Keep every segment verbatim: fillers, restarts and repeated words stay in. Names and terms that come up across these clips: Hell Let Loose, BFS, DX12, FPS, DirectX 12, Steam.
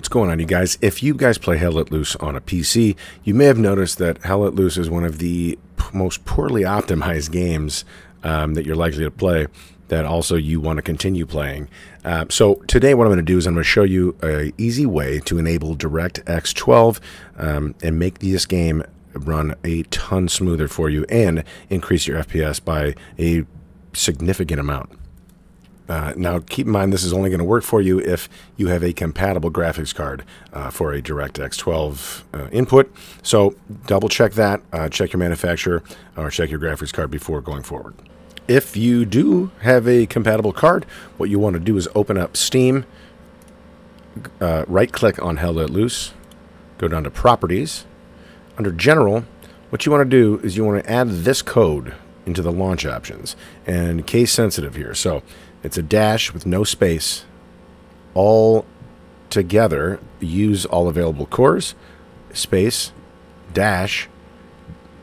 What's going on, you guys? If you guys play Hell Let Loose on a P C, you may have noticed that Hell Let Loose is one of the most poorly optimized games um, that you're likely to play, that also you want to continue playing. Uh, so today what I'm going to do is I'm going to show you an easy way to enable DirectX twelve um, and make this game run a ton smoother for you and increase your F P S by a significant amount. Uh, now, keep in mind, this is only going to work for you if you have a compatible graphics card uh, for a DirectX twelve uh, input. So double check that, uh, check your manufacturer, or check your graphics card before going forward. If you do have a compatible card, what you want to do is open up Steam, uh, right-click on Hell Let Loose, go down to Properties. Under General, what you want to do is you want to add this code into the launch options, and case sensitive here. So it's a dash with no space. All together, use all available cores, space, dash,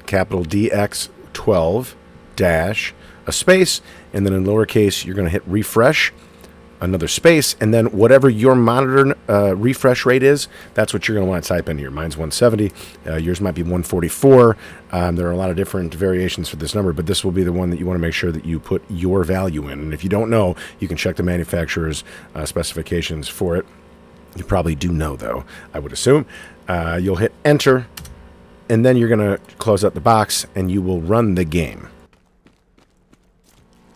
capital D X twelve, dash, a space, and then in lowercase, you're going to hit refresh, another space, and then whatever your monitor uh, refresh rate is, that's what you're going to want to type in here. Mine's one seventy, uh, yours might be one forty-four. Um, there are a lot of different variations for this number, but this will be the one that you want to make sure that you put your value in. And if you don't know, you can check the manufacturer's uh, specifications for it. You probably do know, though, I would assume. Uh, you'll hit enter, and then you're going to close up the box, and you will run the game.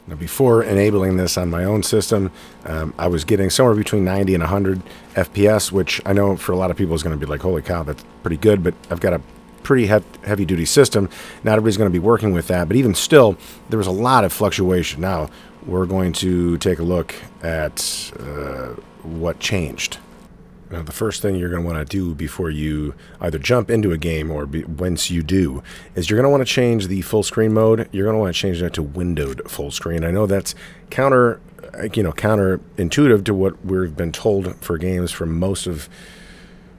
Now, before enabling this on my own system, um, I was getting somewhere between ninety and one hundred F P S, which I know for a lot of people is going to be like, holy cow, that's pretty good, but I've got a pretty he heavy-duty system. Not everybody's going to be working with that, but even still, there was a lot of fluctuation. Now, we're going to take a look at uh, what changed. Now, the first thing you're going to want to do before you either jump into a game or be, once you do, is you're going to want to change the full screen mode. You're going to want to change that to windowed full screen. I know that's counter, you know, counterintuitive to what we've been told for games from most of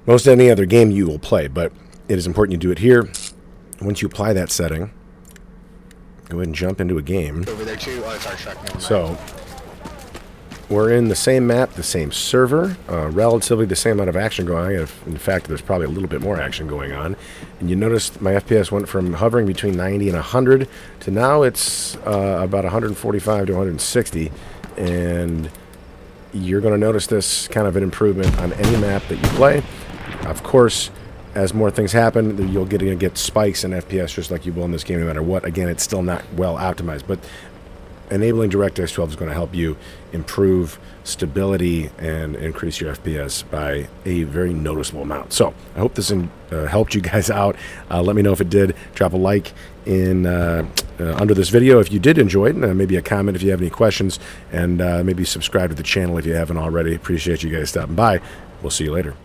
most any other game you will play, but it is important you do it here. Once you apply that setting, go ahead and jump into a game. Over there too. Oh, it's our track number. So we're in the same map, the same server, uh, relatively the same amount of action going on. In fact, there's probably a little bit more action going on. And you notice my F P S went from hovering between ninety and one hundred to now it's uh, about one forty-five to one sixty. And you're going to notice this kind of an improvement on any map that you play. Of course, as more things happen, you'll get, you'll get spikes in F P S just like you will in this game no matter what. Again, it's still not well optimized, but enabling DirectX twelve is going to help you improve stability and increase your F P S by a very noticeable amount. So I hope this in, uh, helped you guys out. Uh, let me know if it did. Drop a like in uh, uh, under this video if you did enjoy it, and uh, maybe a comment if you have any questions, and uh, maybe subscribe to the channel if you haven't already. Appreciate you guys stopping by. We'll see you later.